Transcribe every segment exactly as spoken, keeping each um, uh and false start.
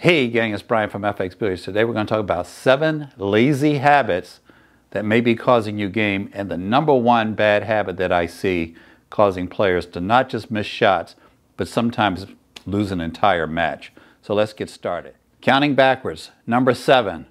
Hey gang, it's Brian from F X Billiards. Today we're going to talk about seven lazy habits that may be causing you game, and the number one bad habit that I see causing players to not just miss shots, but sometimes lose an entire match. So let's get started. Counting backwards, number seven,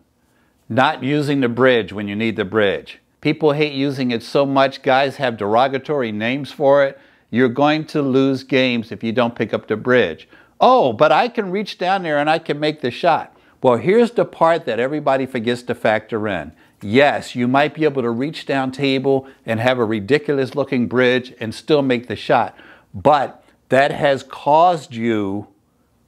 not using the bridge when you need the bridge. People hate using it so much, guys have derogatory names for it. You're going to lose games if you don't pick up the bridge. Oh, but I can reach down there and I can make the shot. Well, here's the part that everybody forgets to factor in. Yes, you might be able to reach down table and have a ridiculous looking bridge and still make the shot, but that has caused you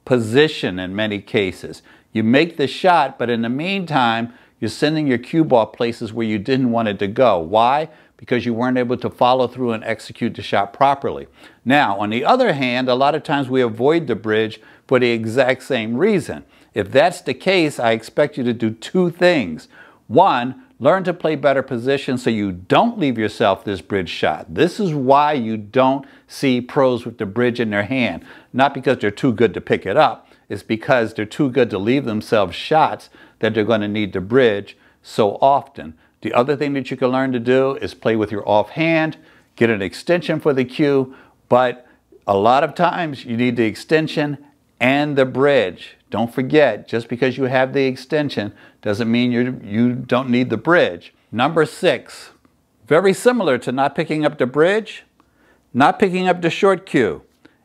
position in many cases. You make the shot, but in the meantime, you're sending your cue ball places where you didn't want it to go. Why? Because you weren't able to follow through and execute the shot properly. Now, on the other hand, a lot of times we avoid the bridge for the exact same reason. If that's the case, I expect you to do two things. One, learn to play better position so you don't leave yourself this bridge shot. This is why you don't see pros with the bridge in their hand. Not because they're too good to pick it up. It's because they're too good to leave themselves shots that they're going to need the bridge so often. The other thing that you can learn to do is play with your offhand, get an extension for the cue, but a lot of times you need the extension and the bridge. Don't forget, just because you have the extension doesn't mean you you don't need the bridge. Number six, very similar to not picking up the bridge, not picking up the short cue.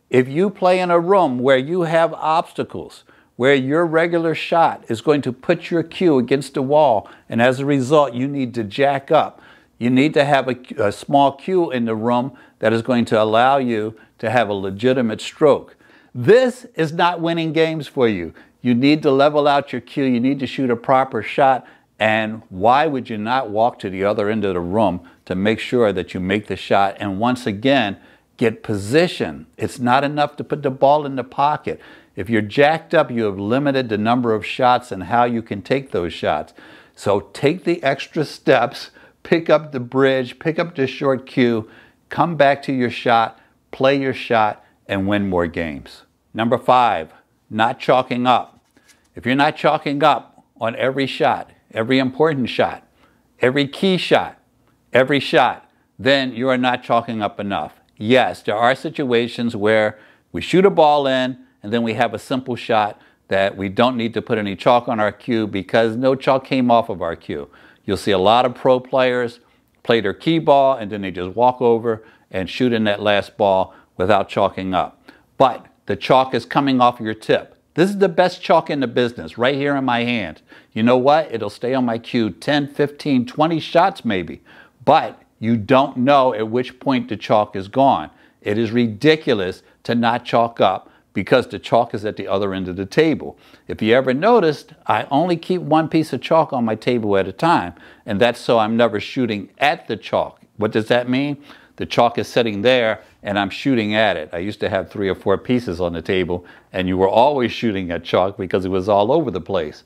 If you play in a room where you have obstacles, where your regular shot is going to put your cue against the wall, and as a result, you need to jack up. You need to have a, a small cue in the room that is going to allow you to have a legitimate stroke. This is not winning games for you. You need to level out your cue. You need to shoot a proper shot. And why would you not walk to the other end of the room to make sure that you make the shot? And once again, get position. It's not enough to put the ball in the pocket. If you're jacked up, you have limited the number of shots and how you can take those shots. So take the extra steps, pick up the bridge, pick up the short cue, come back to your shot, play your shot, and win more games. Number five, not chalking up. If you're not chalking up on every shot, every important shot, every key shot, every shot, then you are not chalking up enough. Yes, there are situations where we shoot a ball in and then we have a simple shot that we don't need to put any chalk on our cue because no chalk came off of our cue. You'll see a lot of pro players play their key ball and then they just walk over and shoot in that last ball without chalking up. But the chalk is coming off your tip. This is the best chalk in the business, right here in my hand. You know what? It'll stay on my cue ten, fifteen, twenty shots maybe, but you don't know at which point the chalk is gone. It is ridiculous to not chalk up because the chalk is at the other end of the table. If you ever noticed, I only keep one piece of chalk on my table at a time, and that's so I'm never shooting at the chalk. What does that mean? The chalk is sitting there and I'm shooting at it. I used to have three or four pieces on the table and you were always shooting at chalk because it was all over the place.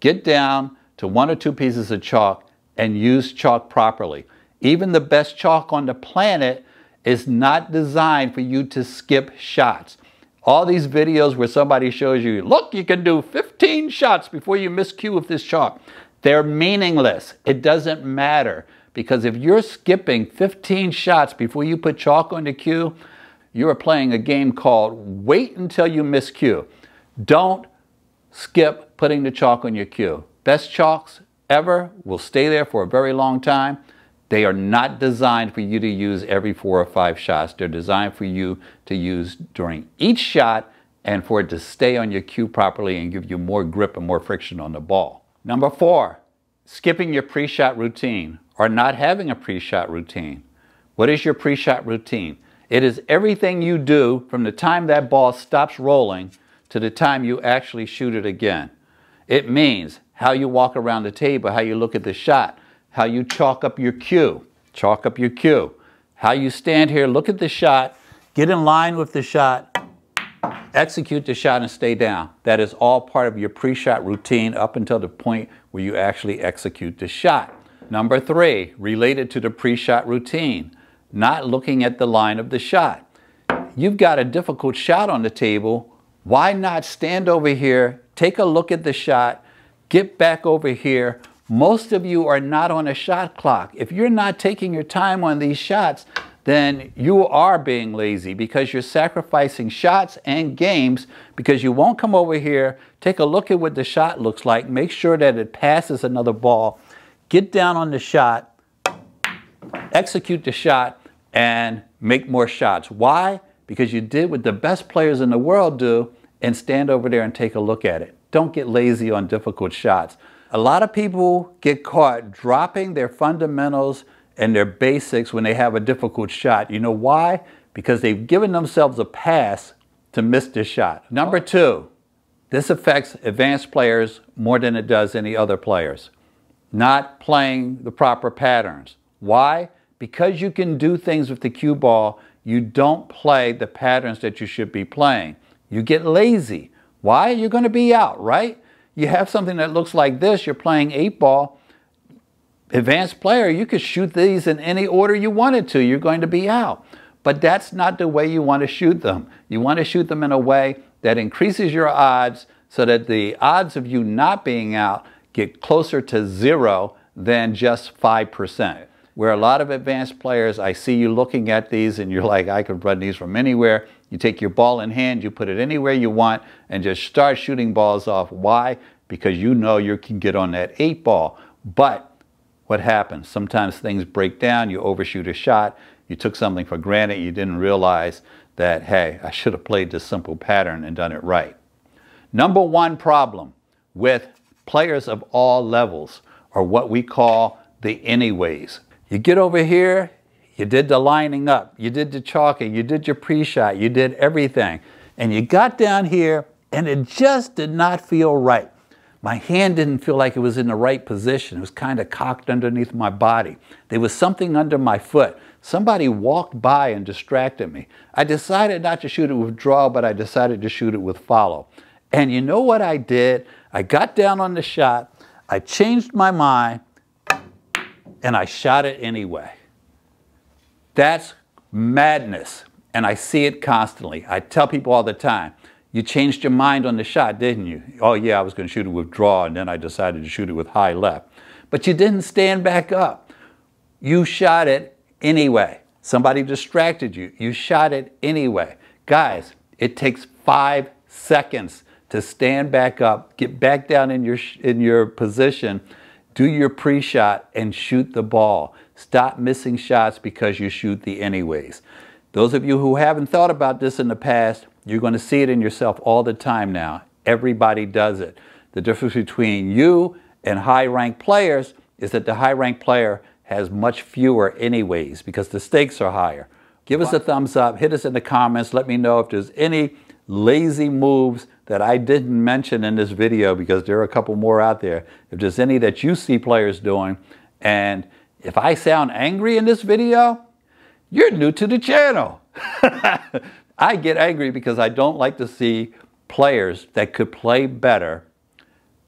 Get down to one or two pieces of chalk and use chalk properly. Even the best chalk on the planet is not designed for you to skip shots. All these videos where somebody shows you, look, you can do fifteen shots before you miss cue with this chalk. They're meaningless. It doesn't matter, because if you're skipping fifteen shots before you put chalk on the cue, you are playing a game called wait until you miss cue. Don't skip putting the chalk on your cue. Best chalks ever will stay there for a very long time. They are not designed for you to use every four or five shots. They're designed for you to use during each shot and for it to stay on your cue properly and give you more grip and more friction on the ball. Number four, skipping your pre-shot routine or not having a pre-shot routine. What is your pre-shot routine? It is everything you do from the time that ball stops rolling to the time you actually shoot it again. It means how you walk around the table, how you look at the shot, how you chalk up your cue, chalk up your cue, how you stand here, look at the shot, get in line with the shot, execute the shot and stay down. That is all part of your pre-shot routine up until the point where you actually execute the shot. Number three, related to the pre-shot routine, not looking at the line of the shot. You've got a difficult shot on the table. Why not stand over here, take a look at the shot, get back over here. Most of you are not on a shot clock. If you're not taking your time on these shots, then you are being lazy because you're sacrificing shots and games because you won't come over here, take a look at what the shot looks like, make sure that it passes another ball, get down on the shot, execute the shot, and make more shots. Why? Because you did what the best players in the world do and stand over there and take a look at it. Don't get lazy on difficult shots. A lot of people get caught dropping their fundamentals and their basics when they have a difficult shot. You know why? Because they've given themselves a pass to miss this shot. Number two, this affects advanced players more than it does any other players. Not playing the proper patterns. Why? Because you can do things with the cue ball, you don't play the patterns that you should be playing. You get lazy. Why? You're going to be out, right? You have something that looks like this. You're playing eight ball. Advanced player, you could shoot these in any order you wanted to. You're going to be out. But that's not the way you want to shoot them. You want to shoot them in a way that increases your odds so that the odds of you not being out get closer to zero than just five percent. Where a lot of advanced players, I see you looking at these and you're like, I could run these from anywhere. You take your ball in hand, you put it anywhere you want and just start shooting balls off. Why? Because you know you can get on that eight ball. But what happens? Sometimes things break down, you overshoot a shot, you took something for granted, you didn't realize that, hey, I should have played this simple pattern and done it right. Number one problem with players of all levels are what we call the anyways. You get over here, you did the lining up, you did the chalking, you did your pre-shot, you did everything. And you got down here and it just did not feel right. My hand didn't feel like it was in the right position. It was kind of cocked underneath my body. There was something under my foot. Somebody walked by and distracted me. I decided not to shoot it with draw, but I decided to shoot it with follow. And you know what I did? I got down on the shot, I changed my mind, and I shot it anyway. That's madness. And I see it constantly. I tell people all the time, you changed your mind on the shot, didn't you? Oh yeah, I was going to shoot it with draw and then I decided to shoot it with high left. But you didn't stand back up. You shot it anyway. Somebody distracted you. You shot it anyway. Guys, it takes five seconds to stand back up, get back down in your, in your position, do your pre-shot and shoot the ball. Stop missing shots because you shoot the anyways. Those of you who haven't thought about this in the past, you're going to see it in yourself all the time now. Everybody does it. The difference between you and high-ranked players is that the high-ranked player has much fewer anyways because the stakes are higher. Give us a thumbs up. Hit us in the comments. Let me know if there's any lazy moves that I didn't mention in this video because there are a couple more out there. If there's any that you see players doing, and if I sound angry in this video, you're new to the channel. I get angry because I don't like to see players that could play better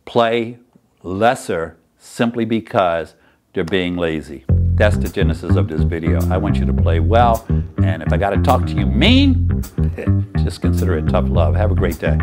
play lesser simply because they're being lazy. That's the genesis of this video. I want you to play well, and if I got to talk to you mean, just consider it tough love. Have a great day.